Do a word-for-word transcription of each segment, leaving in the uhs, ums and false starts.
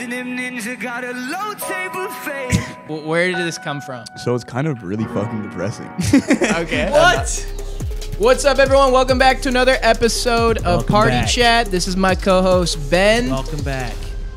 Platinum Ninja got a low table fade. Where did this come from? So it's kind of really fucking depressing. Okay. What? What's up, everyone? Welcome back to another episode of Welcome Party back. Chat. This is my co-host, Ben. Welcome back.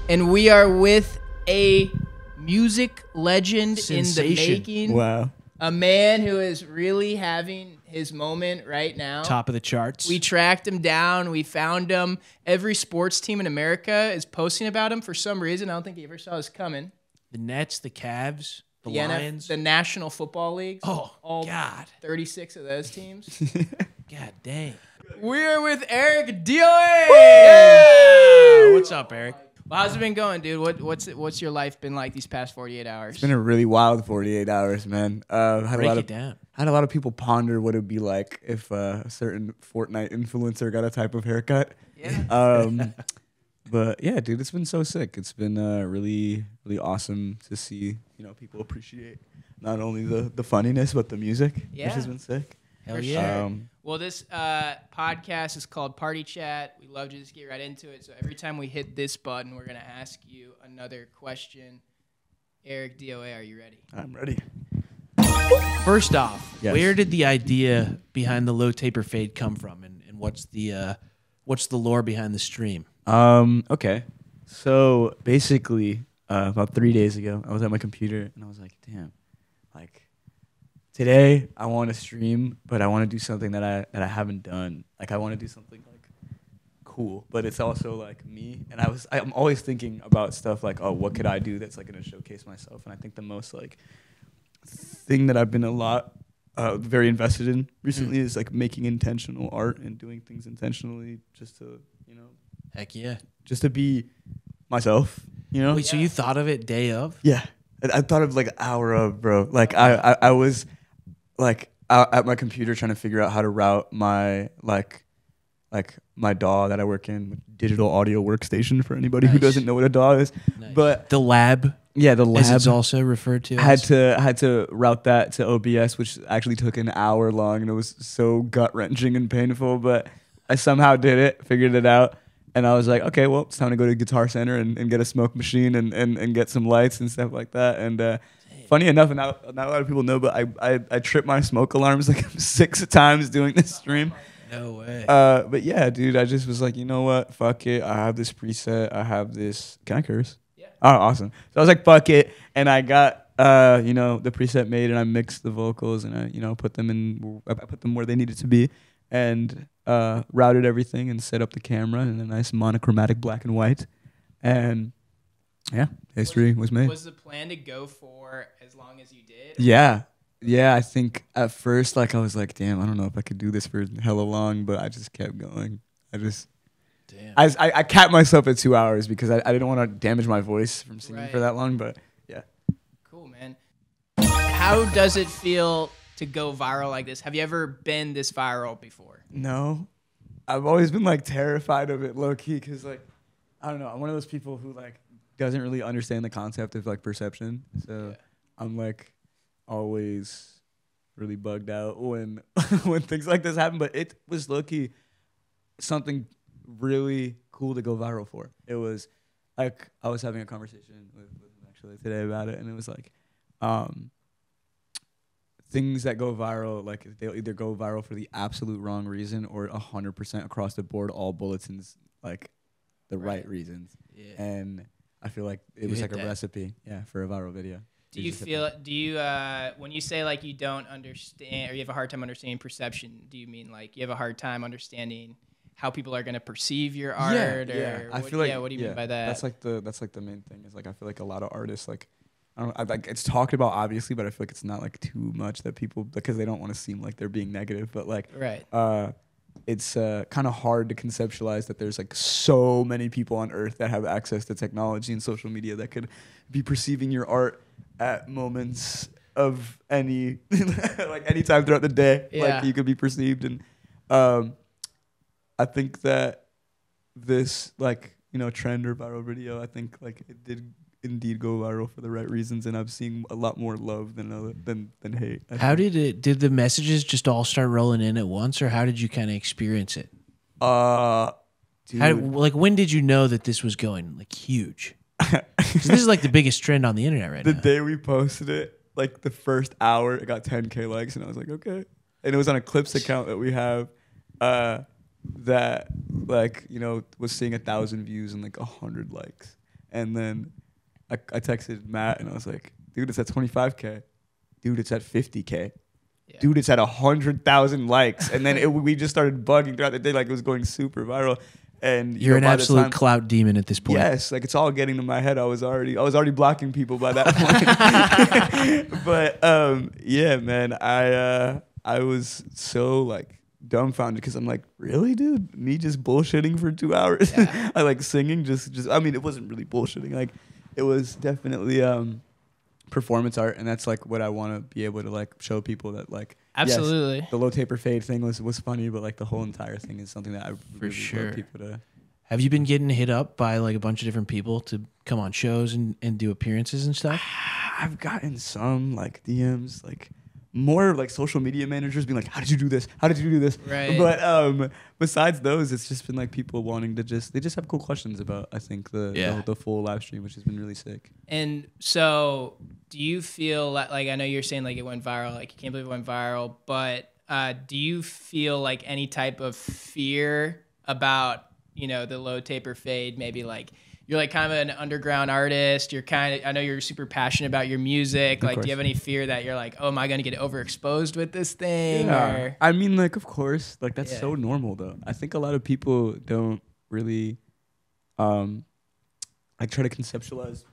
And we are with a music legend Sensation. in the making. Wow. A man who is really having his moment right now. Top of the charts. We tracked him down. We found him. Every sports team in America is posting about him for some reason. I don't think he ever saw us coming. The Nets, the Cavs, the, the Lions. N F L, the National Football League. Oh, all God. thirty-six of those teams. God dang. We're with Eric Dioa. Yeah! What's up, Eric? Well, how's it been going, dude? What, what's it, what's your life been like these past forty-eight hours? It's been a really wild forty-eight hours, man. Uh, had Break a lot it of, down. Had a lot of people ponder what it would be like if uh, a certain Fortnite influencer got a type of haircut. Yeah. Um, but yeah, dude, it's been so sick. It's been uh, really, really awesome to see, you know, people appreciate not only the, the funniness, but the music, yeah. which has been sick. Hell For yeah. Sure. Um, well, this uh, podcast is called Party Chat. We love to just get right into it. So every time we hit this button, we're going to ask you another question. Eric Dioa, are you ready? I'm ready. First off, yes. where did the idea behind the low taper fade come from? And, and what's the uh, what's the lore behind the stream? Um, okay. So basically, uh, about three days ago, I was at my computer and I was like, damn, like, today I want to stream, but I want to do something that I that I haven't done. Like I want to do something like cool, but it's also like me. And I was I'm always thinking about stuff like, oh, what could I do that's like gonna showcase myself? And I think the most like thing that I've been a lot uh, very invested in recently mm. is like making intentional art and doing things intentionally, just to you know. Heck yeah. Just to be myself, you know. Wait, yeah. so you thought of it day of? Yeah, I, I thought of like an hour of, bro. Like I I, I was. Like out at my computer trying to figure out how to route my like like my D A W that I work in, digital audio workstation, for anybody nice. who doesn't know what a D A W is. Nice. But the lab. Yeah, the lab as it's also referred to. I had to had to route that to O B S, which actually took an hour long and it was so gut wrenching and painful, but I somehow did it, figured it out. And I was like, okay, well, it's time to go to Guitar Center and, and get a smoke machine and, and, and get some lights and stuff like that. And uh funny enough, and not, not a lot of people know, but I, I, I trip my smoke alarms like six times doing this stream. No way. Uh, but yeah, dude, I just was like, you know what? Fuck it. I have this preset. I have this. Can I curse? Yeah. Oh, awesome. So I was like, fuck it. And I got, uh, you know, the preset made and I mixed the vocals and I, you know, put them in, I put them where they needed to be and uh, routed everything and set up the camera in a nice monochromatic black and white. And yeah, history was, was made. Was the plan to go for as long as you did? Yeah. Yeah, I think at first, like, I was like, damn, I don't know if I could do this for hella long, but I just kept going. I just... Damn. I, I, I capped myself at two hours because I, I didn't want to damage my voice from singing right. for that long, but yeah. Cool, man. How does it feel to go viral like this? Have you ever been this viral before? No. I've always been, like, terrified of it low-key because, like, I don't know. I'm one of those people who, like, doesn't really understand the concept of like perception, so yeah. I'm like always really bugged out when when things like this happen. But it was low-key something really cool to go viral for. It was like I was having a conversation with, with him actually today about it, and it was like um, things that go viral, like they'll either go viral for the absolute wrong reason or a hundred percent across the board, all bulletins, like the right, right reasons, yeah. and I feel like it you was like a that. recipe, yeah, for a viral video. Do you, you feel? Do you uh, when you say like you don't understand or you have a hard time understanding perception? Do you mean like you have a hard time understanding how people are going to perceive your art? Yeah, or yeah. What, I feel like, yeah. What do you yeah, mean by that? That's like the that's like the main thing is like I feel like a lot of artists like I don't I, like it's talked about obviously, but I feel like it's not like too much that people because they don't want to seem like they're being negative, but like right. Uh, it's uh, kind of hard to conceptualize that there's like so many people on earth that have access to technology and social media that could be perceiving your art at moments of any, like any time throughout the day, yeah. like you could be perceived. And um, I think that this like, you know, trend or viral video, I think like it did indeed go viral for the right reasons, and I've seen a lot more love than other, than than hate. I how think. did it? Did the messages just all start rolling in at once, or how did you kind of experience it? Uh, dude. How, like when did you know that this was going like huge? This is like the biggest trend on the internet right now. The day we posted it, like the first hour, it got ten K likes, and I was like, okay. And it was on a Clips account that we have uh, that, like, you know, was seeing a thousand views and like a hundred likes. And then I, I texted Matt, and I was like, dude, it's at twenty-five K. Dude, it's at fifty K. Yeah. Dude, it's at a hundred thousand likes. And then it, we just started bugging throughout the day, like it was going super viral. And You're you know, an absolute time, clout demon at this point. Yes, like it's all getting to my head. I was already I was already blocking people by that point. But um, yeah, man, I uh, I was so like dumbfounded because I'm like, really, dude? Me just bullshitting for two hours? Yeah. I like singing, just just I mean, it wasn't really bullshitting. Like it was definitely um, performance art, and that's like what I want to be able to like show people that like. Absolutely. Yes, the low taper fade thing was, was funny, but like the whole entire thing is something that I really for sure. want people to. Have you been getting hit up by like a bunch of different people to come on shows and, and do appearances and stuff? I've gotten some like D Ms, like more like social media managers being like, how did you do this? How did you do this? Right. But um, besides those, it's just been like people wanting to just, they just have cool questions about, I think, the, yeah. the, the full live stream, which has been really sick. And so do you feel like, like I know you're saying like it went viral, like you can't believe it went viral, but uh, do you feel like any type of fear about, you know, the low taper fade, maybe like, you're like kind of an underground artist. You're kind of, I know you're super passionate about your music. Like, do you have any fear that you're like, oh, am I going to get overexposed with this thing? Yeah. Or? I mean, like, of course, like that's yeah. so normal though. I think a lot of people don't really, um, like try to conceptualize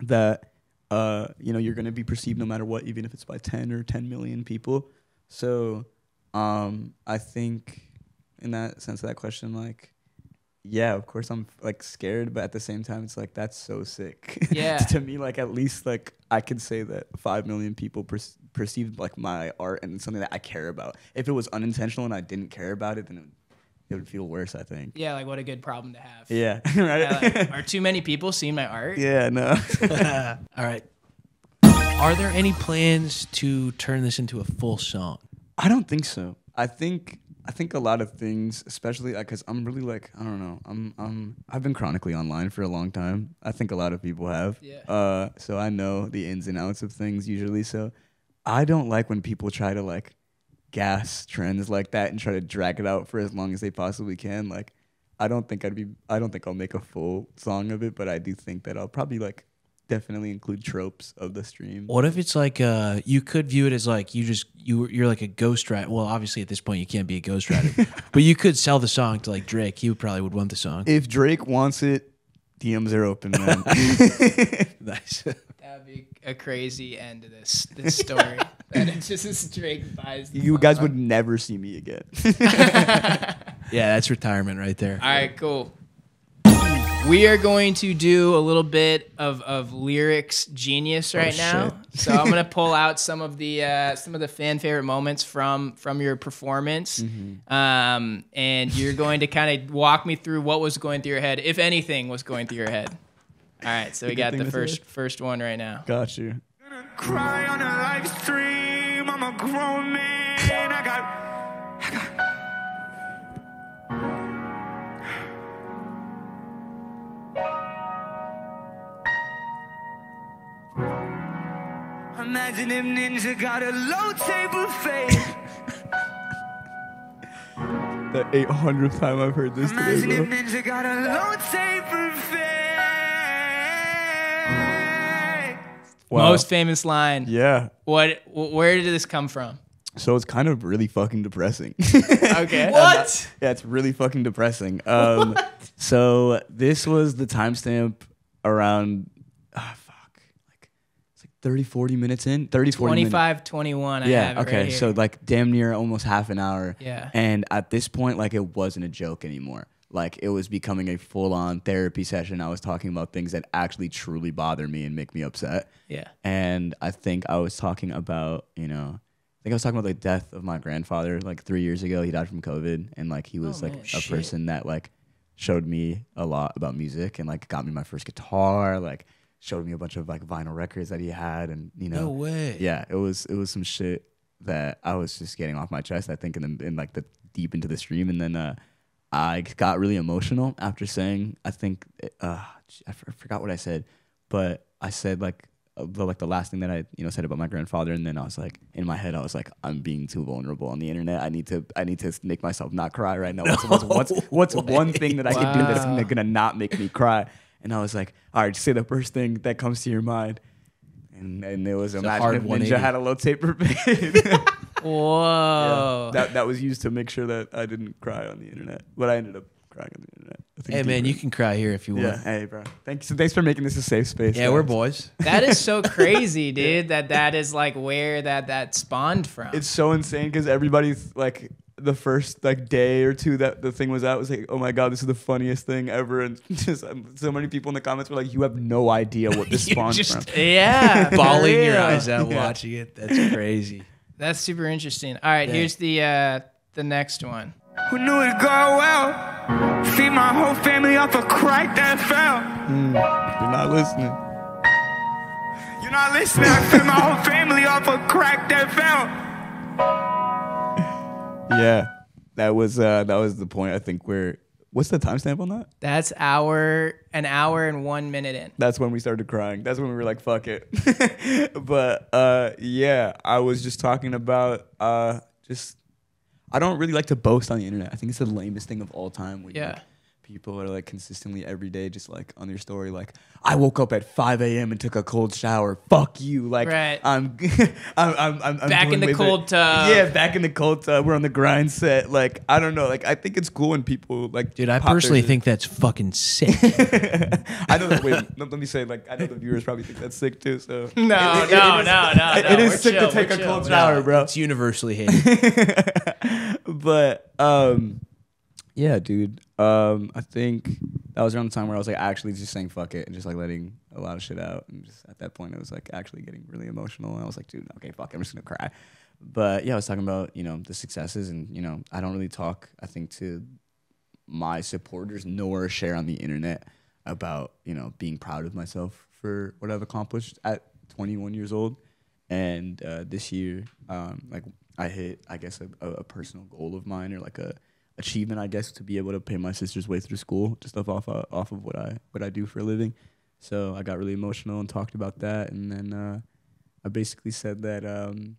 that, uh, you know, you're going to be perceived no matter what, even if it's by ten or ten million people. So, um, I think in that sense of that question, like, yeah, of course I'm like scared, but at the same time, it's like that's so sick. Yeah. To me, like at least like I could say that five million people per perceived like my art and something that I care about. If it was unintentional and I didn't care about it, then it would, it would feel worse, I think. Yeah, like what a good problem to have. Yeah, right. Yeah, like, are too many people seeing my art? Yeah, no. All right. Are there any plans to turn this into a full song? I don't think so. I think. I think a lot of things, especially because I'm really like, I don't know, I'm, I'm, I've been chronically online for a long time. I think a lot of people have. Yeah. Uh, so I know the ins and outs of things usually. So I don't like when people try to like gas trends like that and try to drag it out for as long as they possibly can. Like, I don't think I'd be, I don't think I'll make a full song of it, but I do think that I'll probably like definitely include tropes of the stream. What if it's like uh you could view it as like you just you you're like a ghostwriter? Well, obviously at this point you can't be a ghostwriter, but you could sell the song to like Drake. He probably would want the song. If Drake wants it, D Ms are open, man. Nice. That'd be a crazy end to this this story. Yeah. That it just is Drake buys. The you song. Guys would never see me again. Yeah, that's retirement right there. All right, cool. We are going to do a little bit of, of lyrics genius right oh, now. So I'm gonna pull out some of the uh, some of the fan favorite moments from from your performance, mm-hmm. um, and you're going to kind of walk me through what was going through your head, if anything was going through your head. All right, so we got the first first one right now. Got you. Cry on a live stream. I'm a grown man. I got. I got imagine if Ninja got a low table fade. The eight hundredth time I've heard this imagine today, imagine if Ninja got a low table fade. Wow. Most famous line. Yeah. What? Where did this come from? So it's kind of really fucking depressing. Okay. What? Um, yeah, it's really fucking depressing. Um, what? So this was the timestamp around... Uh, thirty, forty minutes in? thirty, twenty-five, forty twenty-five, twenty-one, I yeah, have it okay, right so like damn near almost half an hour. Yeah. And at this point, like it wasn't a joke anymore. Like it was becoming a full-on therapy session. I was talking about things that actually truly bother me and make me upset. Yeah. And I think I was talking about, you know, I think I was talking about the death of my grandfather like three years ago. He died from COVID. And like he was oh, like man, a shit. person that like showed me a lot about music and like got me my first guitar, like showed me a bunch of like vinyl records that he had, and you know, no way. Yeah, it was it was some shit that I was just getting off my chest. I think in the, in like the deep into the stream, and then uh, I got really emotional after saying, I think, uh, I forgot what I said, but I said like, the, like the last thing that I you know said about my grandfather, and then I was like, in my head I was like, I'm being too vulnerable on the internet. I need to I need to make myself not cry right now. What's, no what's, what's, what's one thing that I wow. can do that's gonna not make me cry? And I was like, all right, say the first thing that comes to your mind. And, and it was, it's imagine if Ninja had a low taper pain. Whoa! Yeah, that that was used to make sure that I didn't cry on the internet, but I ended up crying on the internet. Hey man, you can cry here if you want. Yeah. Hey bro, thanks. So thanks for making this a safe space. Yeah, guys. We're boys. That is so crazy, dude. That that is like where that that spawned from. It's so insane because everybody's like, the first like day or two that the thing was out, was like, oh my god, this is the funniest thing ever, and just um, so many people in the comments were like, you have no idea what this spawned just, from. Yeah, bawling your eyes out yeah. watching it. That's crazy. That's super interesting. All right, yeah. here's the uh, the next one. Who knew it'd go well? Feed my whole family off a crack that fell. Mm, you're not listening. You're not listening. I fed my whole family off a crack that fell. Yeah, that was uh, that was the point. I think we're. What's the timestamp on that? That's hour, an hour and one minute in. That's when we started crying. That's when we were like, fuck it. But uh, yeah, I was just talking about uh, just, I don't really like to boast on the internet. I think it's the lamest thing of all time. When yeah. Like, people are like consistently every day just like on their story, like, I woke up at five A M and took a cold shower. Fuck you. Like, right. I'm, I'm, I'm, I'm, I'm back in the cold it. tub. Yeah, back in the cold tub. We're on the grind set. Like, I don't know. Like, I think it's cool when people like. Dude, I personally think that's fucking sick. I know that. Wait, let me say, like, I know the viewers probably think that's sick too. So no, it, no, it, it no, is, no, no. It, it is we're sick chill, to take a chill. cold shower, no, bro. It's universally hated. But um, yeah, dude. Um, I think that was around the time where I was like actually just saying fuck it and just like letting a lot of shit out, and just at that point it was like actually getting really emotional, and I was like, dude, okay, fuck it, I'm just gonna cry. But yeah, I was talking about, you know, the successes, and you know, I don't really talk, I think, to my supporters nor share on the internet about, you know, being proud of myself for what I've accomplished at twenty-one years old. And uh, this year, um, like I hit, I guess, a, a personal goal of mine, or like a achievement, I guess, to be able to pay my sister's way through school, just stuff off uh, off of what I what I do for a living. So I got really emotional and talked about that, and then uh, I basically said that, um,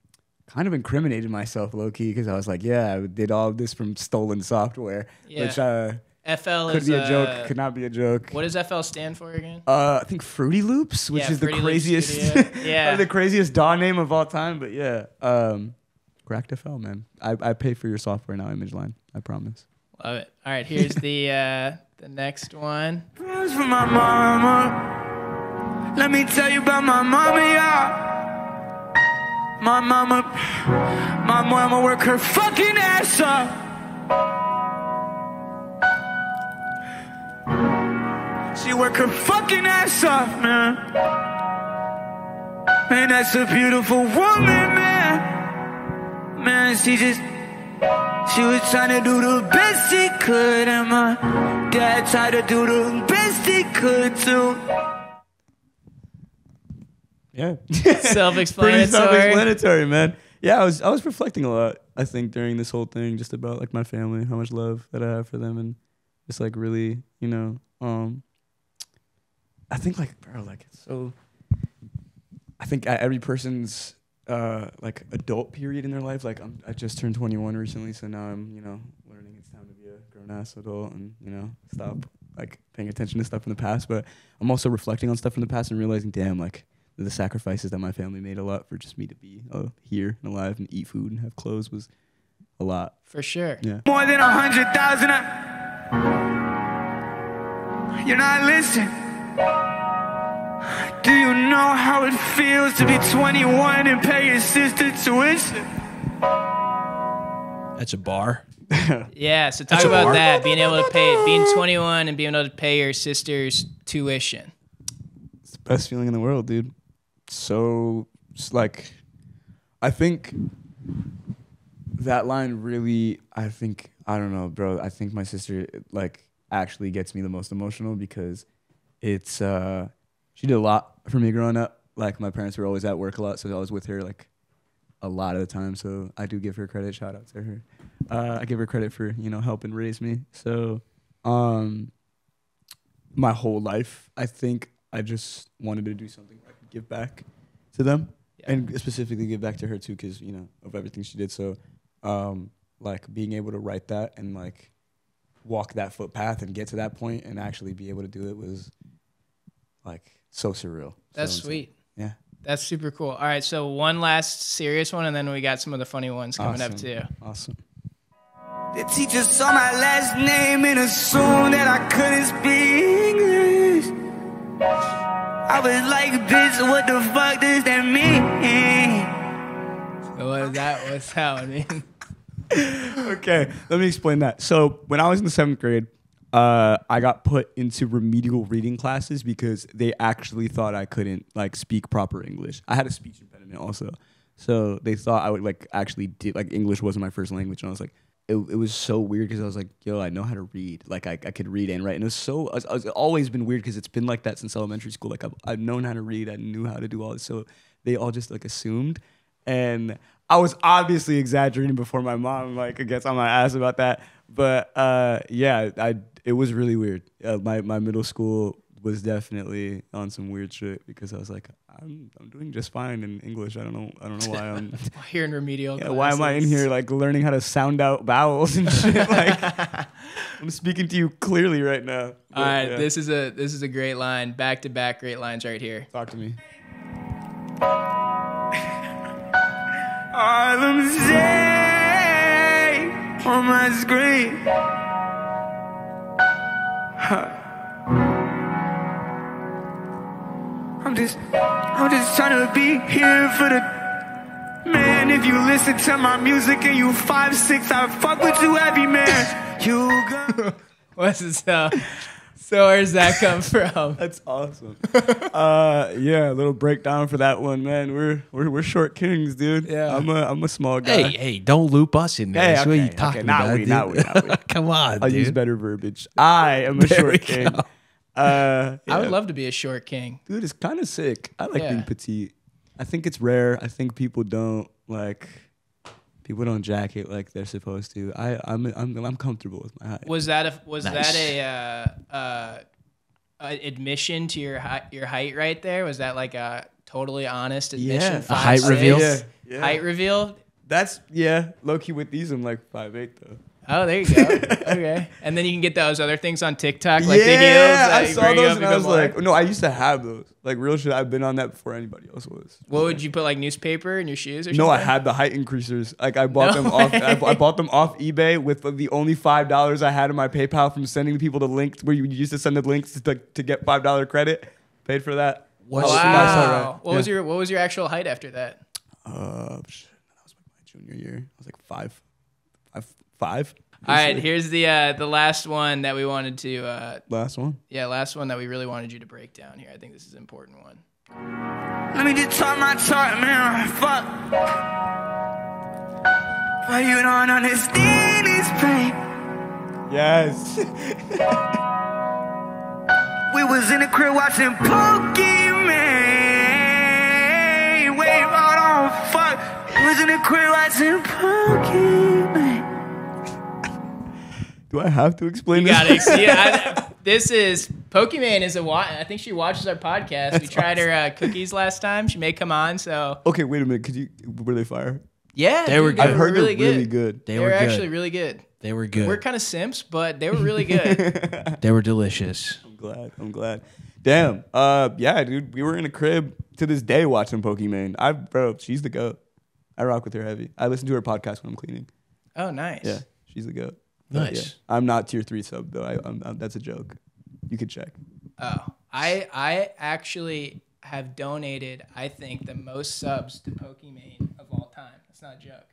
kind of incriminated myself low key, because I was like, yeah, I did all of this from stolen software, yeah. which uh, F L could is be a joke, uh, could not be a joke. What does F L stand for again? Uh, I think Fruity Loops, which yeah, is Fruity the craziest, yeah, the craziest D A W name of all time. But yeah. Um, Cracked F L, man. I, I pay for your software now, ImageLine. I promise. Love it. All right, here's the uh, the next one. Prayers for my mama. Let me tell you about my mama, y'all. My mama, my mama work her fucking ass up. She work her fucking ass up, man. Man, that's a beautiful woman, man. Man, she just, she was trying to do the best she could, and my dad tried to do the best he could too. Yeah. Self-explanatory. Pretty self-explanatory, man. Yeah, I was I was reflecting a lot, I think, during this whole thing, just about like my family, how much love that I have for them, and just like really, you know, um, I think like, bro, like it's so, I think every person's Uh, like adult period in their life. Like I'm, I just turned twenty-one recently, so now I'm, you know, learning it's time to be a grown ass adult, and you know, stop like paying attention to stuff from the past. But I'm also reflecting on stuff from the past and realizing, damn, like the sacrifices that my family made a lot for just me to be uh, here and alive and eat food and have clothes was a lot. For sure. Yeah. More than a hundred thousand. You're not listening. Do you know how it feels to be twenty-one and pay your sister tuition? That's a bar. Yeah, so talk about that, being able to pay, being twenty-one and being able to pay your sister's tuition. It's the best feeling in the world, dude. So, like, I think that line really, I think, I don't know, bro. I think my sister, like, actually gets me the most emotional, because it's, uh... she did a lot for me growing up. Like, my parents were always at work a lot, so I was with her, like, a lot of the time, so I do give her credit. Shout out to her. Uh, I give her credit for, you know, helping raise me. So um, my whole life, I think I just wanted to do something where I could give back to them, yeah. and specifically give back to her too, because, you know, of everything she did. So um, like being able to write that and like walk that footpath and get to that point and actually be able to do it was like so surreal. That's so sweet. Yeah. That's super cool. All right, so one last serious one, and then we got some of the funny ones coming awesome. up too. Awesome. The teacher saw my last name and assumed that I couldn't speak English. I was like, bitch, what the fuck does that mean? So what is that? What's that mean? Okay, let me explain that. So when I was in the seventh grade, Uh, I got put into remedial reading classes because they actually thought I couldn't like speak proper English. I had a speech impediment also, so they thought I would like actually did like English wasn't my first language, and I was like, it, it was so weird because I was like, yo, I know how to read, like I, I could read and write, and it was so I was, I was always been weird because it's been like that since elementary school. Like I've I've known how to read, I knew how to do all this, so they all just like assumed, and I was obviously exaggerating before my mom like gets on my ass about that, but uh, yeah, I. It was really weird. Uh, my, my middle school was definitely on some weird shit because I was like, I'm I'm doing just fine in English. I don't know I don't know why I'm here in remedial. Yeah, why am I in here like learning how to sound out vowels and shit? Like I'm speaking to you clearly right now. But, all right, yeah. this is a this is a great line. Back to back great lines right here. Talk to me. All I'm saying on my screen. I'm just, I'm just trying to be here for the man. If you listen to my music and you five six, I fuck with you heavy, man. You go. What's this? Uh, so where's that come from? That's awesome. uh, yeah, a little breakdown for that one, man. We're we're we're short kings, dude. Yeah, I'm a I'm a small guy. Hey, hey, don't loop us in there. Hey, That's okay, what you talking okay, not about, we, dude. Not we, not we. Come on, I'll dude. use better verbiage. I am a there short king. Go. Uh, yeah. I would love to be a short king, dude. It's kind of sick. I like yeah. being petite. I think it's rare. I think people don't like people don't jack it like they're supposed to. I I'm I'm, I'm comfortable with my height. Was that a was nice. that a uh, uh, admission to your hi your height right there? Was that like a totally honest admission? Yeah, five, a height six? reveal. Yeah. Yeah. Height reveal. That's yeah. Low key with these, I'm like five eight though. Oh, there you go. Okay. And then you can get those other things on TikTok, like yeah, videos. Yeah, I saw those and I was like, no, I used to have those. Like, real shit, I've been on that before anybody else was. What would you put, like, newspaper in your shoes or something? No, I had the height increasers. Like, I bought them off I bought them off eBay with the only five dollars I had in my PayPal from sending people the links where you used to send the links to, to get five dollar credit. Paid for that. Wow. Right. What, yeah. was your, what was your actual height after that? Uh, shit, that was like my junior year. I was like five. Five. All right, here's the uh, the last one that we wanted to. Uh, last one. Yeah, last one that we really wanted you to break down here. I think this is an important one. Let me just talk my chart, man. Fuck. Why you don't understand this pain? Yes. We was in the crib watching Pokimane. Wait, hold on, fuck. We was in the crib watching Pokimane. Do I have to explain you this? Gotta, yeah, I, this is, Pokimane is a, I think she watches our podcast. That's we tried awesome. her uh, cookies last time. She may come on, so. Okay, wait a minute. Could you, were they fire? Yeah. They were good. I've heard they were really, really good. They, they were, were actually good. really good. They were good. We're kind of simps, but they were really good. They were delicious. I'm glad. I'm glad. Damn. Uh, yeah, dude. We were in a crib to this day watching Pokimane. I, bro, she's the goat. I rock with her heavy. I listen to her podcast when I'm cleaning. Oh, nice. Yeah, she's the goat. Nice. Yeah. I'm not tier three sub though. I, I'm, I'm, that's a joke. You can check. Oh, I I actually have donated. I think the most subs to Pokimane of all time. That's not a joke.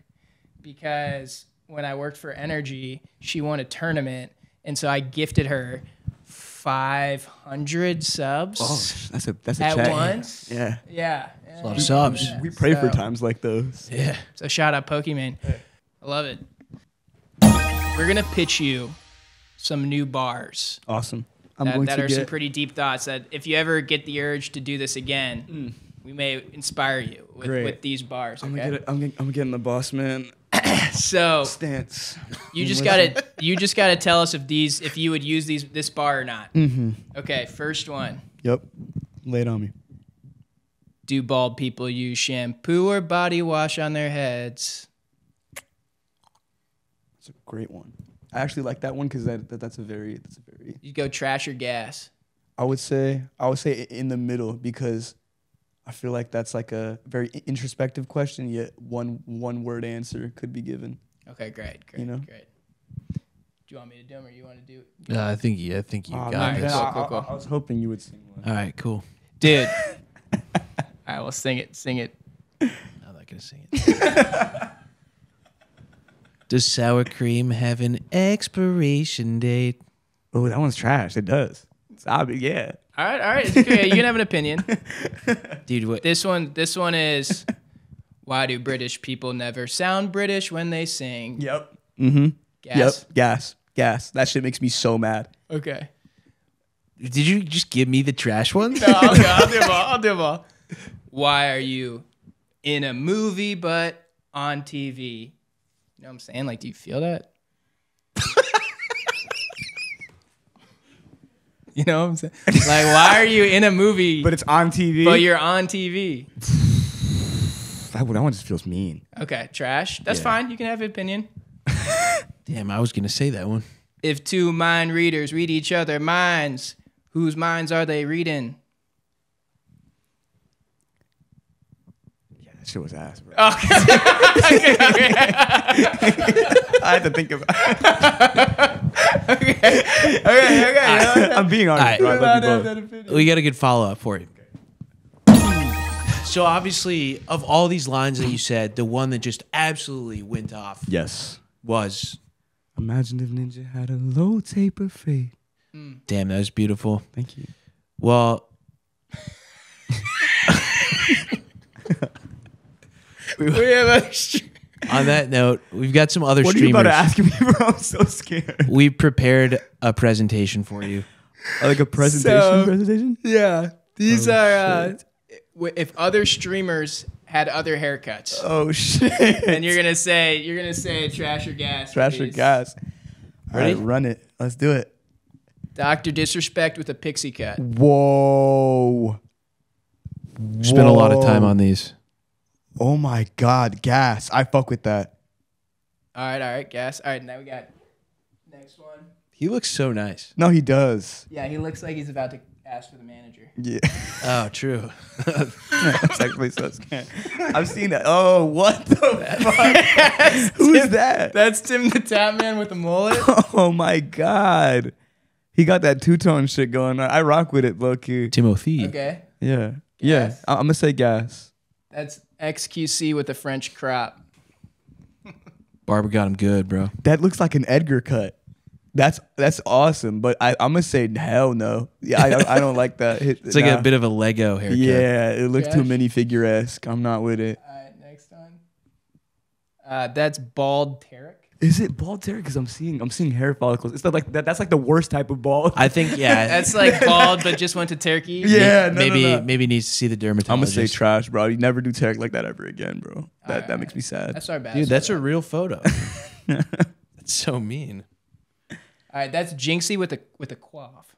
Because when I worked for Energy, she won a tournament, and so I gifted her five hundred subs. Oh, that's a that's a at check. once. Yeah. Yeah. yeah. A lot of subs. Yeah. We pray so, for times like those. Yeah. So shout out Pokimane. Hey. I love it. We're going to pitch you some new bars. Awesome. I'm that, going that to are get... some pretty deep thoughts that if you ever get the urge to do this again, mm. we may inspire you with, with these bars. Okay? I'm gonna get it. I'm gonna, I'm gonna get in the boss man. So stance. You just gotta you just gotta tell us if these if you would use these this bar or not. Mm-hmm. Okay, first one. Yep. Lay it on me. Do bald people use shampoo or body wash on their heads? That's a great one. I actually like that one because that, that that's a very that's a very. You go trash or gas. I would say I would say in the middle because I feel like that's like a very introspective question, yet one one word answer could be given. Okay, great, great, you know? great. Do you want me to do them or you want to do it? No, I think yeah, I think you oh, got it. Right, cool, cool, cool. I, I was hoping you would sing one. All right, cool, dude. All right, well, sing it, sing it. I'm not gonna sing it. Does sour cream have an expiration date? Oh, that one's trash. It does. Yeah. All right, all right. It's okay. You can have an opinion, dude. What? This one, this one is. Why do British people never sound British when they sing? Yep. Mm-hmm. Gas. Yep. Gas. Gas. That shit makes me so mad. Okay. Did you just give me the trash one? No, I'll, go, I'll do them all. I'll do them all. Why are you in a movie but on T V? You know what I'm saying? Like, do you feel that? You know what I'm saying? Like, why are you in a movie? But it's on T V. But you're on T V. That one just feels mean. Okay, trash. That's yeah. fine. You can have an opinion. Damn, I was going to say that one. If two mind readers read each other minds, whose minds are they reading? Yeah, that shit was ass, bro. Okay. okay, okay. I had to think about it. okay. Okay, okay. I, I'm being honest. Right. We got a good follow-up for you. Okay. So obviously, of all these lines that you said, the one that just absolutely went off yes. was... Imagine if Ninja had a low taper fade. Mm. Damn, that was beautiful. Thank you. Well... we have a... On that note, we've got some other streamers. What are you about to ask me, bro? I'm so scared. We prepared a presentation for you. Like a presentation? So, presentation? Yeah. These oh, are uh, if other streamers had other haircuts. Oh shit. And you're gonna say you're gonna say trash or gas. Trash or gas. All right, run it. Let's do it. Doctor Disrespect with a pixie cut. Whoa. Whoa. Spent a lot of time on these. Oh my God, gas. I fuck with that. All right, all right, gas. All right, now we got next one. He looks so nice. No, he does. Yeah, he looks like he's about to ask for the manager. Yeah. Oh, true. That's actually so scary. I've seen that. Oh, what the fuck? Who's that? That's Tim the Tatman with the mullet. Oh my God. He got that two-tone shit going on. I rock with it, low-key. Timothy. Okay. Yeah. Gas. Yeah. I'm going to say gas. That's... X Q C with a French crop. Barbara got him good, bro. That looks like an Edgar cut. That's that's awesome, but I, I'm going to say hell no. Yeah, I, I don't like that. It, it's like nah. a bit of a Lego haircut. Yeah, it looks Gosh. too minifigure-esque. I'm not with it. All right, next one. Uh, that's bald Tarek. Is it bald Tarek? Because I'm seeing I'm seeing hair follicles. It's not like that. That's like the worst type of bald. I think yeah. That's like bald, but just went to Turkey. Yeah, maybe no, no, no. maybe needs to see the dermatologist. I'm gonna say trash, bro. You never do Tarek like that ever again, bro. All that right, that makes right. me sad. That's our bad. Dude, that's a real photo. That's so mean. All right, that's Jinxzi with a with a quaff.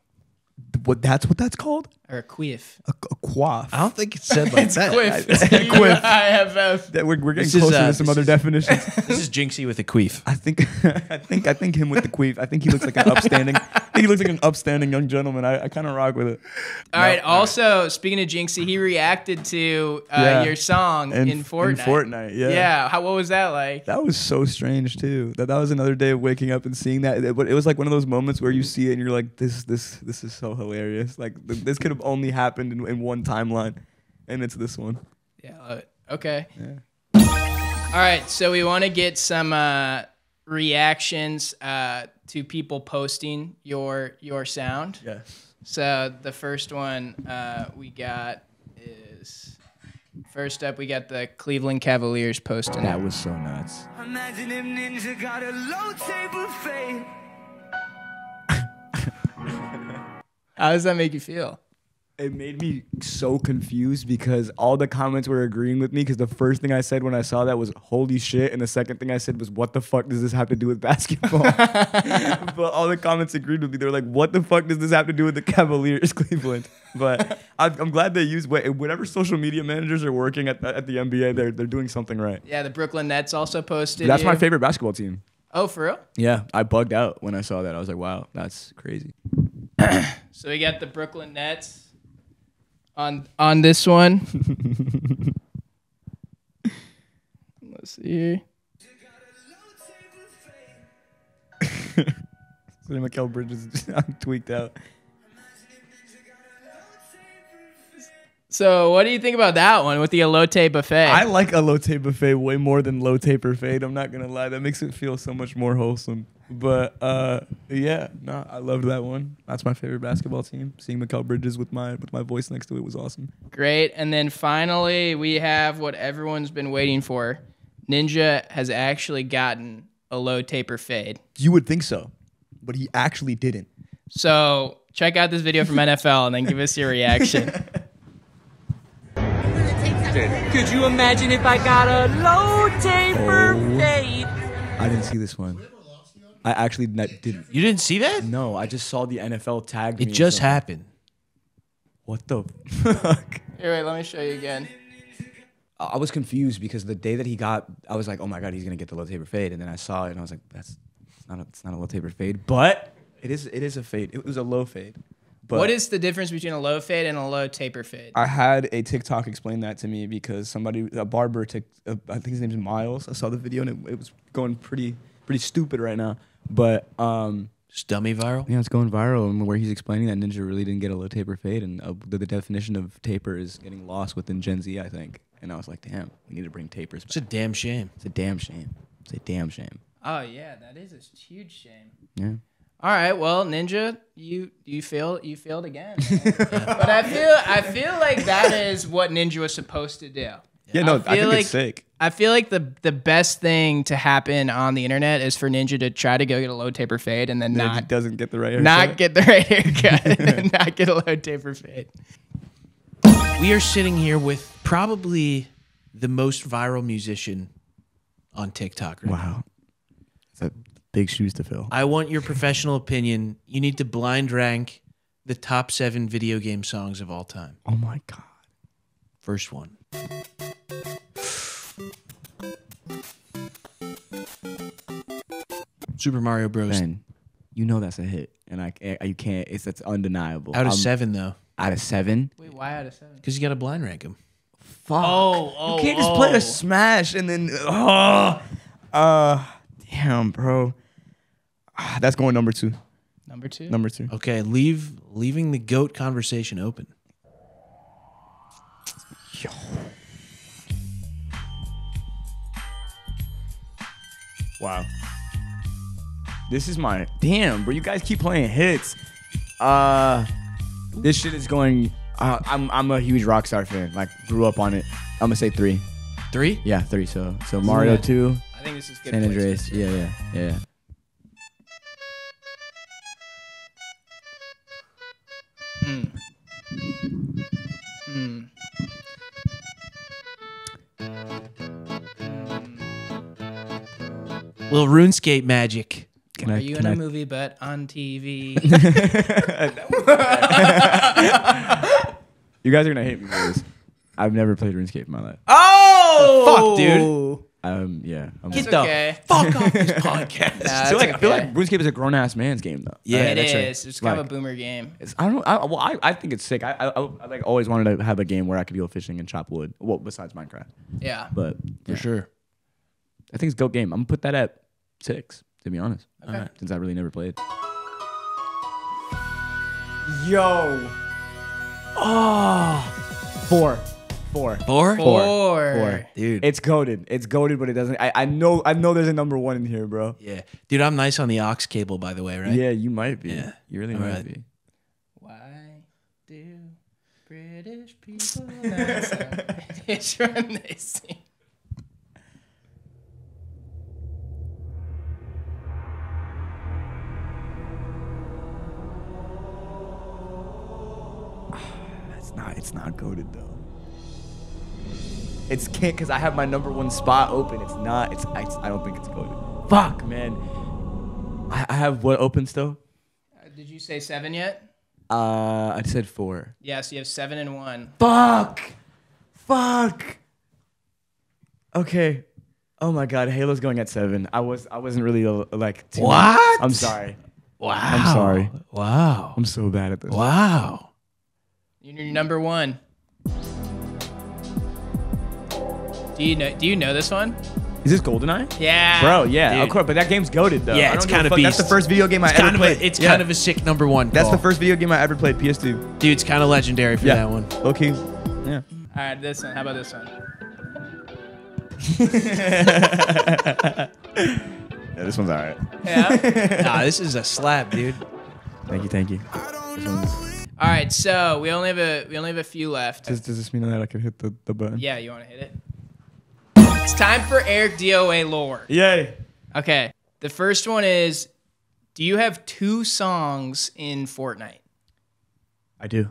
What? That's what that's called? Or a quiff? A, a quaff? I don't think it's said like it's that. Quiff. It's quiff. I F F. We're, we're getting this closer is, uh, to some other is, definitions. This is Jinxzi with a queef. I think, I think, I think him with the queef. I think he looks like an upstanding. I think he looks like an upstanding young gentleman. I, I kind of rock with it. All no, right. No. Also, speaking of Jinxzi, he reacted to uh, yeah. your song in, in Fortnite. In Fortnite. Yeah. Yeah. How, what was that like? That was so strange too. That that was another day of waking up and seeing that. It, it was like one of those moments where you see it and you're like, this, this, this is so hilarious. Like th this could have only happened in, in one timeline, and it's this one. Yeah, I love it. Okay. Yeah. All right, so we want to get some uh, reactions uh, to people posting your your sound. Yes. So the first one uh, we got is first up. We got the Cleveland Cavaliers posting. That was so nuts. Imagine if Ninja got a low table fade. How does that make you feel? it made me so confused because all the comments were agreeing with me because the first thing I said when I saw that was holy shit, and the second thing I said was what the fuck does this have to do with basketball? But all the comments agreed with me. They were like, what the fuck does this have to do with the Cavaliers, Cleveland? But I'm glad they use whatever social media managers are working at the, at the N B A. They're they're doing something right. Yeah, the Brooklyn Nets also posted. That's you. my favorite basketball team. Oh, for real? Yeah, I bugged out when I saw that. I was like, wow, that's crazy. So we got the Brooklyn Nets on on this one. Let's see. So Mikal Bridges tweaked out. So what do you think about that one with the elote buffet? I like elote buffet way more than elote buffet. I'm not going to lie. That makes it feel so much more wholesome. But, uh, yeah, no, I loved that one. That's my favorite basketball team. Seeing Mikal Bridges with my with my voice next to it was awesome. Great. And then finally, we have what everyone's been waiting for. Ninja has actually gotten a low taper fade. You would think so, but he actually didn't. So check out this video from N F L and then give us your reaction. Could you imagine if I got a low taper oh, fade? I didn't see this one. I actually didn't. You didn't see that? No, I just saw the N F L tag. It me just happened. What the fuck? Here, wait, let me show you again. I was confused because the day that he got, I was like, oh my God, he's going to get the low taper fade. And then I saw it and I was like, that's not a, it's not a low taper fade. But it is, it is a fade. It was a low fade. But what is the difference between a low fade and a low taper fade? I had a TikTok explain that to me because somebody, a barber, tick, uh, I think his name's Miles. I saw the video and it, it was going pretty pretty stupid right now. But um, just dummy viral. Yeah, it's going viral, and where he's explaining that Ninja really didn't get a low taper fade, and uh, the, the definition of taper is getting lost within Gen Z, I think. And I was like, damn, we need to bring tapers back. It's a damn shame. It's a damn shame. It's a damn shame. Oh yeah, that is a huge shame. Yeah. All right, well, Ninja, you you failed you failed again. Yeah. But I feel I feel like that is what Ninja was supposed to do. Yeah, yeah no, I, feel I think like, it's sick. I feel like the the best thing to happen on the internet is for Ninja to try to go get a low taper fade and then Ninja not doesn't get the right haircut. Not get the right haircut and then not get a low taper fade. We are sitting here with probably the most viral musician on TikTok right wow. now. That big shoes to fill. I want your professional opinion. You need to blind rank the top seven video game songs of all time. Oh my God. First one. Super Mario Bros. Ben, you know that's a hit. And I, I you can't, it's that's undeniable. Out of I'm, seven, though. Out of seven? Wait, why out of seven? Because you got to blind rank them. Fuck. Oh, oh, you can't just oh. play a Smash and then, oh. Uh, damn, bro. That's going number two. Number two? Number two. Okay, leave leaving the GOAT conversation open. Yo. Wow. This is my... Damn, bro, you guys keep playing hits. Uh, this shit is going... Uh, I'm, I'm a huge Rockstar fan. Like, grew up on it. I'm going to say three. Three? Yeah, three. So, so Mario yeah. two... I think this is good. San Andreas, yeah, yeah, yeah. Mm. Mm. Little RuneScape magic. Can Are I, you in I... a movie but on T V? You guys are gonna hate me for this. I've never played RuneScape in my life. Oh, oh fuck, dude. Um, yeah. I'm Get the okay. fuck off this podcast. Nah, I, feel like, okay. I feel like RuneScape is a grown-ass man's game, though. Yeah, it that's is. Right. It's kind like, of a boomer game. It's, I don't. I, well, I, I think it's sick. I, I, I like always wanted to have a game where I could go fishing and chop wood. Well, besides Minecraft. Yeah. But for yeah. sure, I think it's a GOAT game. I'm gonna put that at six, to be honest. Okay. All right. Since I really never played. Yo. Oh. Four. Four. Four? Four. Four. Dude. It's goated. It's goated, but it doesn't. I, I know I know there's a number one in here, bro. Yeah. Dude, I'm nice on the aux cable, by the way, right? Yeah, you might be. Yeah. You really All might right. be. Why do British people not sound British when they sing? It's not goated though. It's can't because I have my number one spot open. It's not. It's I, I don't think it's goated. Fuck, man. I, I have what open still? Uh, did you say seven yet? Uh, I said four. Yeah, so you have seven and one. Fuck. Fuck. Okay. Oh my God, Halo's going at seven. I was I wasn't really like. Too what? Much. I'm sorry. Wow. I'm sorry. Wow. I'm so bad at this. Wow. You're number one. Do you know? Do you know this one? Is this Goldeneye? Yeah. Bro, yeah, dude. Of course. But that game's goated though. Yeah, it's kind of beast. That's the first video game it's I ever played. A, it's yeah. kind of a sick number one. Call. That's the first video game I ever played. P S two. Dude, it's kind of legendary for yeah. that one. Okay. Yeah. All right, this one. How about this one? Yeah, this one's all right. Yeah. Nah, this is a slap, dude. Thank you, thank you. All right, so we only have a we only have a few left. Does, does this mean that I can hit the, the button? Yeah, you want to hit it? It's time for Eric D O A lore. Yay. Okay, the first one is, do you have two songs in Fortnite? I do.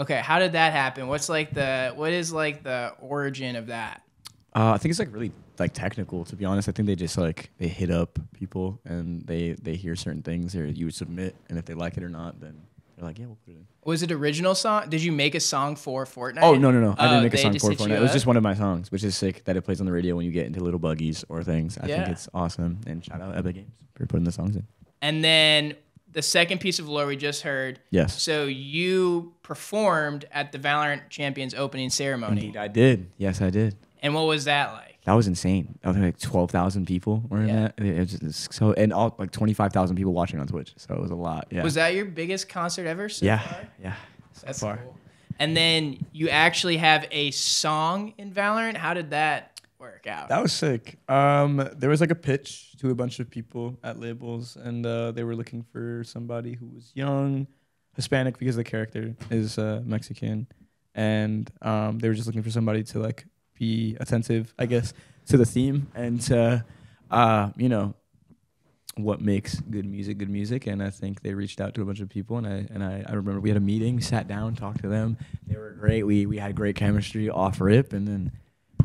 Okay, how did that happen? What's like the what is like the origin of that? Uh, I think it's like really like technical, to be honest. I think they just like they hit up people and they they hear certain things or you would submit, and if they like it or not, then they're like, yeah, we'll put it in. Was it original song? Did you make a song for Fortnite? Oh no no no, I oh, didn't make a song for Fortnite. It was just one of my songs, which is sick that it plays on the radio when you get into little buggies or things. I yeah. think it's awesome. And shout out Epic Games for putting the songs in. And then the second piece of lore we just heard. Yes. So you performed at the Valorant Champions opening ceremony. Indeed, I did. Yes, I did. And what was that like? That was insane. I think like twelve thousand people were in yeah. that. It was just so, and all like twenty-five thousand people watching on Twitch. So it was a lot. Yeah. Was that your biggest concert ever so yeah. far? Yeah. So That's far. Cool. And then you actually have a song in Valorant. How did that work out? That was sick. Um, there was like a pitch to a bunch of people at labels, and uh, they were looking for somebody who was young, Hispanic, because the character is uh, Mexican. And um, they were just looking for somebody to like, be attentive, I guess, to the theme and to, uh, you know, what makes good music, good music. And I think they reached out to a bunch of people, and I and I, I remember we had a meeting, sat down, talked to them. They were great. We, we had great chemistry off rip, and then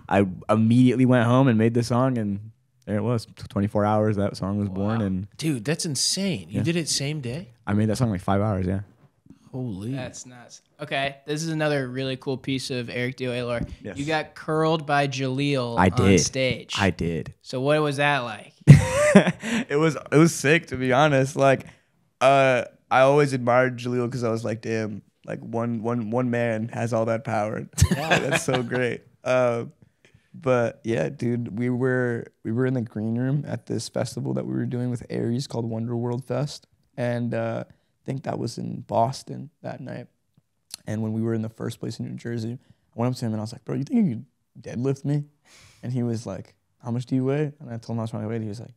I immediately went home and made the song, and there it was. twenty-four hours, that song was wow. born. And dude, that's insane. You yeah. did it same day? I made that song like five hours, yeah. Holy. That's nuts. Okay, this is another really cool piece of Eric Dioa lore. Yes. You got curled by Jaleel I on did. stage. I did. So what was that like? it was it was sick, to be honest. Like, uh, I always admired Jaleel because I was like, damn, like one one one man has all that power. Wow, that's so great. Uh, but yeah, dude, we were we were in the green room at this festival that we were doing with Aries called Wonder World Fest, and. Uh, I think that was in Boston that night. And when we were in the first place in New Jersey, I went up to him and I was like, bro, you think you could deadlift me? And he was like, how much do you weigh? And I told him how much I weighed. He was like,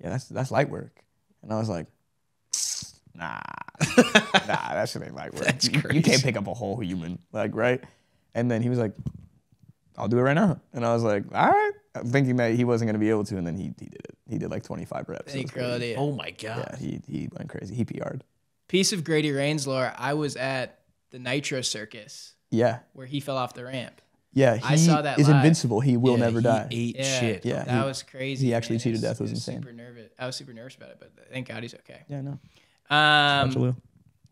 yeah, that's that's light work. And I was like, nah, nah, that shit ain't light work. That's you, you can't pick up a whole human, like, right? And then he was like, I'll do it right now. And I was like, all right. Thinking that he wasn't going to be able to, and then he, he did it. He did like twenty-five reps. Thank God. Oh my God. Yeah, he, he went crazy. He P R'd. Piece of Grady Raines lore, I was at the Nitro Circus. Yeah. Where he fell off the ramp. Yeah, he I saw that is live. Invincible. He will yeah, never he die. Ate yeah, shit. Yeah, that he, was crazy. He actually cheated death. It was, was insane. Super nervous. I was super nervous about it, but thank God he's okay. Yeah, no. Um,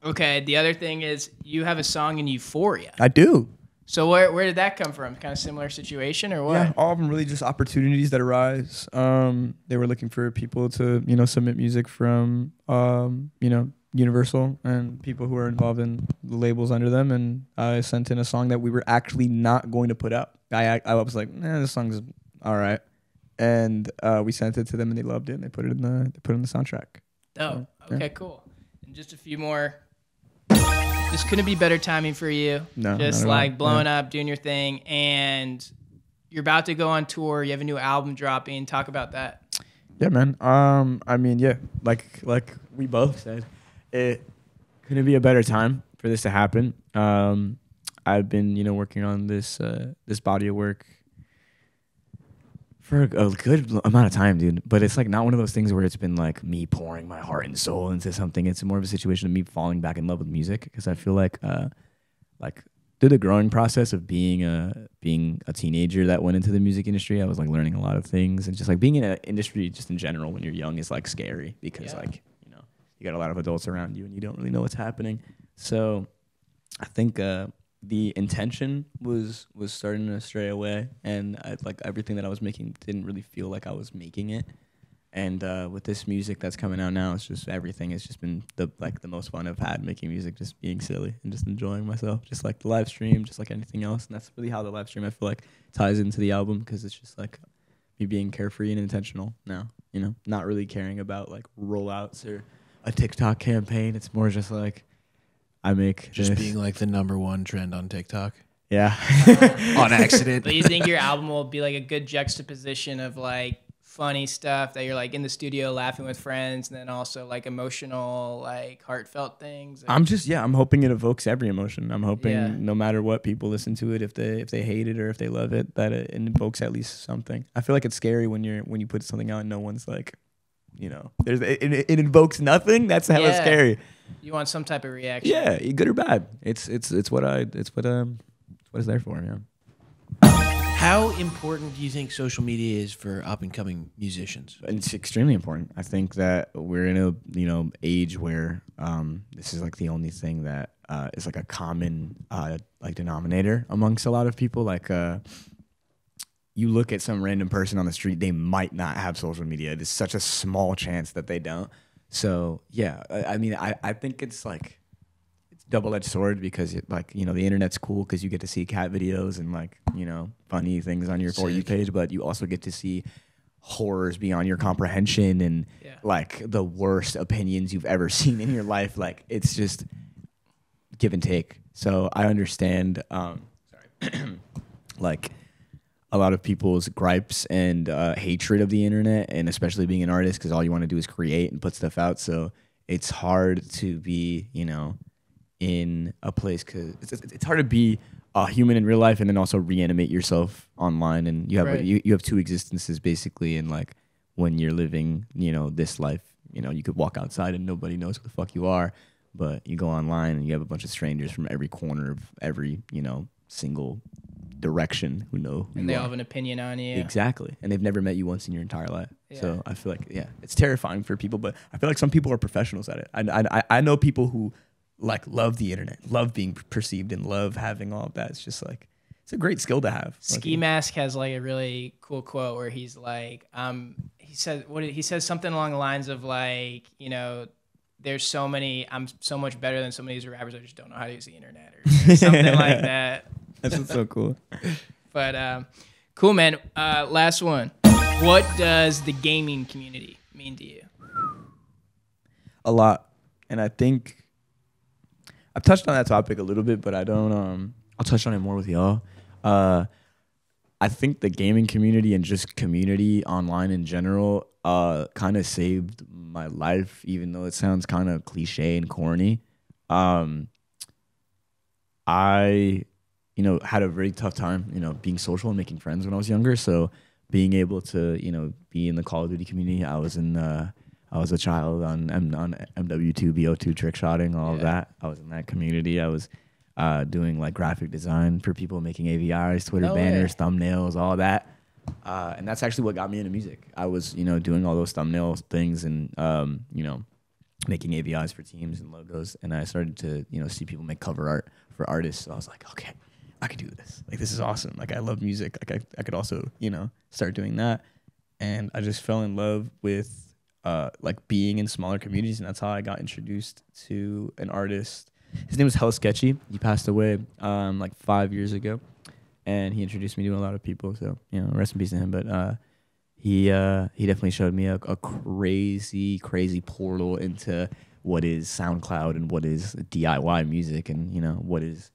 okay, the other thing is you have a song in Euphoria. I do. So where where did that come from? Kind of similar situation or what? Yeah, all of them really just opportunities that arise. Um, they were looking for people to, you know, submit music from, um, you know, Universal and people who are involved in the labels under them, and I sent in a song that we were actually not going to put out. I I was like, nah, this song's all right, and uh, we sent it to them and they loved it and they put it in the they put it in the soundtrack. Oh, so, okay, yeah. cool. And just a few more. This couldn't be better timing for you. No, just like all. blowing yeah. up, doing your thing, and you're about to go on tour. You have a new album dropping. Talk about that. Yeah, man. Um, I mean, yeah, like like we both said. It couldn't be a better time for this to happen. Um, I've been, you know, working on this uh, this body of work for a good amount of time, dude. But it's like not one of those things where it's been like me pouring my heart and soul into something. It's more of a situation of me falling back in love with music, because I feel like uh, like through the growing process of being a being a teenager that went into the music industry, I was like learning a lot of things, and just like being in an industry just in general when you're young is like scary because yeah. like you know you got a lot of adults around you and you don't really know what's happening. So I think uh, the intention was was starting to stray away, and I, like everything that I was making didn't really feel like I was making it. And uh, with this music that's coming out now, it's just everything. It's just been the like the most fun I've had making music, just being silly and just enjoying myself, just like the live stream, just like anything else. And that's really how the live stream I feel like ties into the album, because it's just like me being carefree and intentional now. You know, not really caring about like rollouts or a TikTok campaign. It's more just like I make just this. Being like the number one trend on TikTok. Yeah, on accident. But you think your album will be like a good juxtaposition of like funny stuff that you're like in the studio laughing with friends, and then also like emotional, like heartfelt things? I'm just, yeah, I'm hoping it evokes every emotion. I'm hoping yeah. no matter what people listen to it, if they if they hate it or if they love it, that it invokes at least something. I feel like it's scary when you're when you put something out and no one's like, you know, there's it, it invokes nothing. That's hella yeah. scary. You want some type of reaction. Yeah, good or bad. It's it's it's what I it's what um what it's there for, yeah. How important do you think social media is for up-and-coming musicians? It's extremely important. I think that we're in a you know age where um, this is like the only thing that uh, is like a common uh, like denominator amongst a lot of people. Like uh, you look at some random person on the street, they might not have social media. There's such a small chance that they don't. So yeah, I, I mean, I, I think it's like double-edged sword, because it, like you know the internet's cool because you get to see cat videos and like you know funny things on your For You page, but you also get to see horrors beyond your comprehension and yeah. like the worst opinions you've ever seen in your life. Like it's just give and take. So I understand um sorry like a lot of people's gripes and uh hatred of the internet, and especially being an artist, because all you want to do is create and put stuff out. So it's hard to be you know in a place, because it's, it's hard to be a human in real life and then also reanimate yourself online, and you have right. you, you have two existences basically. And like when you're living you know this life, you know you could walk outside and nobody knows who the fuck you are, but you go online and you have a bunch of strangers from every corner of every you know single direction who know who and they all have an opinion on you. Exactly, and they've never met you once in your entire life. Yeah. So I feel like yeah it's terrifying for people, but I feel like some people are professionals at it. I, I, I know people who like love the internet, love being perceived and love having all of that. It's just like, it's a great skill to have. Ski Mask has like a really cool quote where he's like, um, he said, what did, he says something along the lines of like, you know, there's so many, I'm so much better than so many of these rappers, I just don't know how to use the internet or something like that. That's what's so cool. But um, cool, man. Uh, last one. What does the gaming community mean to you? A lot. And I think, I've touched on that topic a little bit, but I don't, um, I'll touch on it more with y'all. Uh, I think the gaming community and just community online in general uh, kind of saved my life, even though it sounds kind of cliche and corny. Um, I, you know, had a very tough time, you know, being social and making friends when I was younger. So being able to, you know, be in the Call of Duty community, I was in, uh, I was a child on on M W two, B O two, trick shotting, all yeah. of that. I was in that community. I was uh, doing like graphic design for people, making A V Rs, Twitter no banners, way. thumbnails, all that. Uh, and that's actually what got me into music. I was, you know, doing all those thumbnail things and um, you know, making A V Is for teams and logos. And I started to, you know, see people make cover art for artists. So I was like, okay, I could do this. Like this is awesome. Like I love music. Like I I could also, you know, start doing that. And I just fell in love with Uh, like being in smaller communities, and that's how I got introduced to an artist. His name was Hella Sketchy. He passed away um, like five years ago, and he introduced me to a lot of people. So you know, rest in peace to him. But uh, he uh, he definitely showed me a, a crazy, crazy portal into what is SoundCloud and what is D I Y music, and you know what is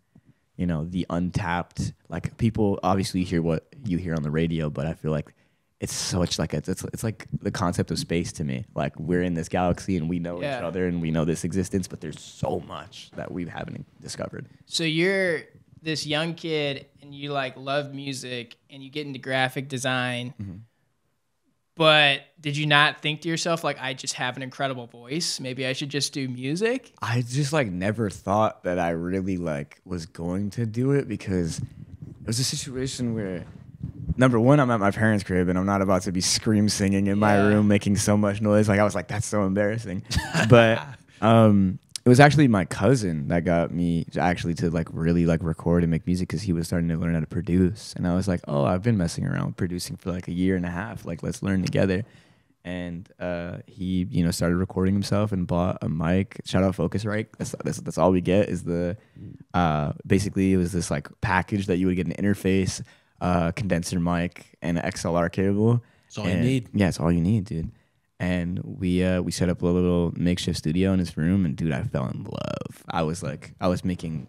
you know the untapped. Like people obviously hear what you hear on the radio, but I feel like it's such like a, it's it's like the concept of space to me. Like we're in this galaxy and we know yeah. each other and we know this existence, but there's so much that we haven't discovered. So you're this young kid and you like love music and you get into graphic design, mm-hmm. But did you not think to yourself, like, I just have an incredible voice. Maybe I should just do music? I just, like, never thought that I really, like, was going to do it because it was a situation where, number one, I'm at my parents' crib, and I'm not about to be scream singing in yeah. my room making so much noise. Like, I was like, that's so embarrassing. But um, it was actually my cousin that got me actually to, like, really, like, record and make music because he was starting to learn how to produce. And I was like, oh, I've been messing around with producing for, like, a year and a half. Like, let's learn together. And uh, he, you know, started recording himself and bought a mic. Shout out Focusrite. That's, that's, that's all we get is the uh, – basically, it was this, like, package that you would get an interface – Uh, condenser mic and an X L R cable. It's all and, you need. Yeah, it's all you need, dude. And we uh, we set up a little makeshift studio in his room, and dude, I fell in love. I was like, I was making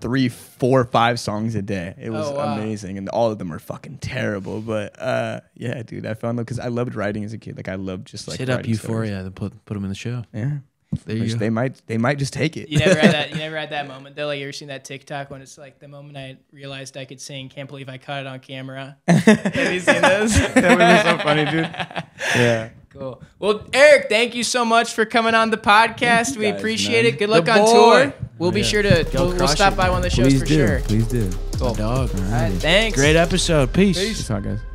three, four, five songs a day. It was oh, wow. amazing, and all of them were fucking terrible. But uh, yeah, dude, I fell in love because I loved writing as a kid. Like I loved just like. Hit up Euphoria and put put them in the show. Yeah. There you go. They might they might just take it. You never had that you never had that moment though. Like you ever seen that TikTok when it's like the moment I realized I could sing, can't believe I caught it on camera. Have you seen those? That would be so funny, dude. Yeah. Cool. Well, Eric, thank you so much for coming on the podcast. We guys, appreciate man. it. Good luck the on boy. tour. We'll yeah. be sure to we'll, we'll stop it, by man. one of the shows Please for do. sure. Please do. Cool. Dog. All right, thanks. Great episode. Peace. Peace. Peace out, guys.